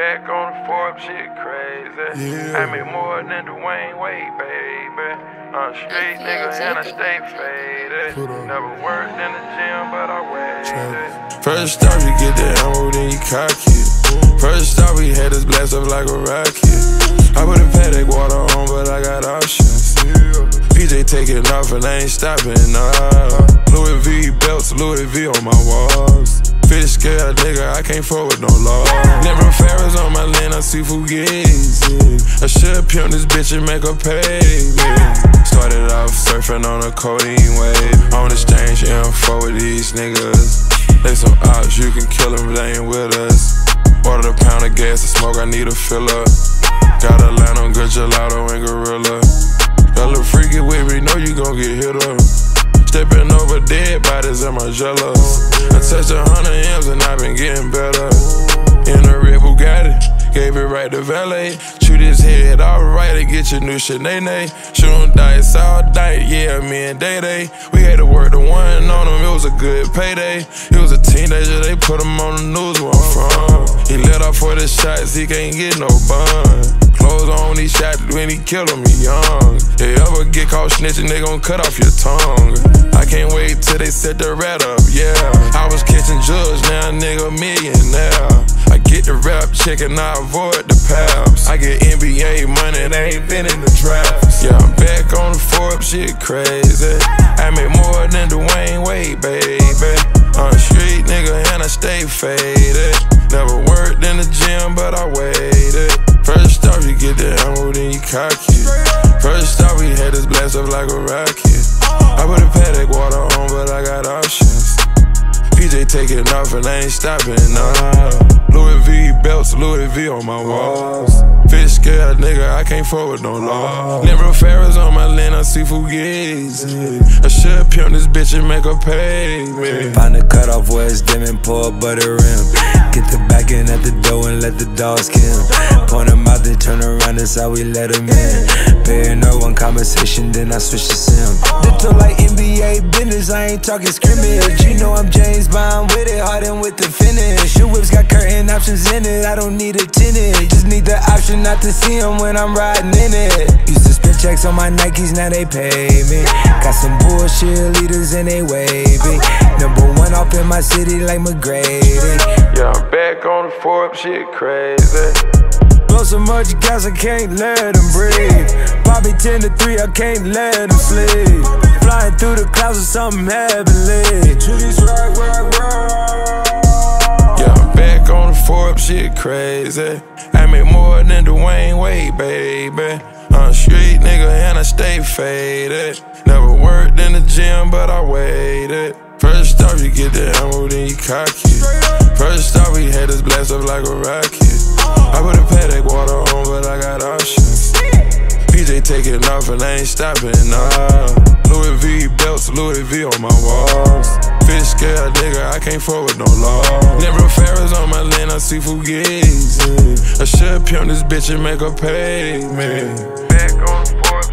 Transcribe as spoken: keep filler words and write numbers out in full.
Back on the Forbes, shit crazy. Yeah. I make more than Dwyane Wade, baby. I'm a straight nigga and I stay faded. Never worked in the gym, but I waited. First off, you get the ammo, then you cock it. First off, we had this blast up like a rocket. I put a Patek water on, but I got options. P J taking off and I ain't stopping, nah. Louis V belts, Louis V on my walls. Fishscale, nigga, I can't forward no law. Never Farrah's on my lane, I see Fugazi. I should pimp this bitch and make a payment. Started off surfing on a codeine wave. On exchange info with these niggas. They some ops, you can kill them, they ain't with us. Ordered a pound of gas to smoke, I need a filler. Got a line on good Gelato and Gorilla. Lil Freaky with me, know you gon' get hit up. Stepping over dead bodies in Margielas. I touched a hundred M's and I've been getting better. In a red Bugatti, gave it right to valet. Shoot his head all right and get your new Sheneneh. Shootin' dice all night, yeah, me and Dae Dae. We had to work the one on him, it was a good payday. He was a teenager, they put him on the news where I'm from. He let off for the shots, he can't get no bun. Clothes on, he shot when he killed him, he young. They ever get caught snitching, they gon' cut off your tongue. I can't wait till they set the rat up, yeah. I was catching drugs, now a nigga millionaire. I get the rap check and I avoid the paps. I get N B A money, they ain't been in the drafts. Yeah, I'm back on the Forbes, shit crazy. I make more than Dwyane Wade, baby. I'm a street nigga and I stay faded. Never worked in the gym, but I waited. First off, you get the ammo, then you cock it. First off, we had this blast up like a rocket. I put a Patek water on, but I got options. P J taking off and I ain't stopping, nah. Louis V belts, Louis V on my walls. Fishscale, nigga, I can't forward no law. Never Farrah's on my lane, I see Fugazi. I should pimp this bitch and make a payment. Find the cutoff where it's dim and pour butter in. Get the back end at the door and let the dogs kill. Point them out, then turn around, that's how we let them in. Pairing no one conversation, then I switch to sim. This talk like N B A business, I ain't talking scrimmage. You know I'm James Bond with it, hardened with the finish. Your whips got curtain options in it, I don't need a tenant. Just need the option not to see him when I'm riding in it. Used to spend checks on my Nikes, now they pay me. Got some bullshit leaders and they waving. Number one up in my city like McGrady. Yeah, I'm back on the Forbes, shit crazy. Blow so much gas, I can't let him breathe. Bobby ten to three, I can't let him sleep. Flying through the clouds with something heavenly. Yeah, I'm back on the Forbes, shit crazy. I make more than Dwyane Wade, baby. I'm a street nigga and I stay faded. Never worked in the gym, but I waited. First off, you get the ammo, then you cock it. First off, we had this blast up like a rocket. I put a Patek water on, but I got options. P J taking off and I ain't stopping, nah. Louis V belts, Louis V on my walls. Fishscale, nigga, I can't forward no law. Never Farrah's on my lane, I see Fugazi. I should pimp this bitch and make a payment. Back on the